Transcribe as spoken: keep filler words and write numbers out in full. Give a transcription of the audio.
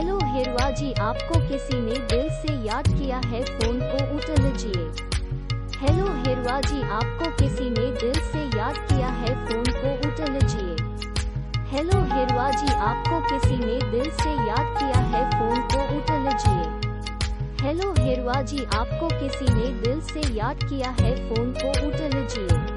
Hello हिरवा जी, आपको किसी ने दिल से याद किया है, फोन को उठा लीजिए। हेलो हिरवा जी, आपको किसी ने दिल से याद किया है, फोन को उठा लीजिए। हेलो हिरवा जी, आपको किसी ने दिल से याद किया है, फोन को उठा लीजिए। हेलो हिरवा जी, आपको किसी ने दिल से याद किया है, फोन को उठा लीजिए।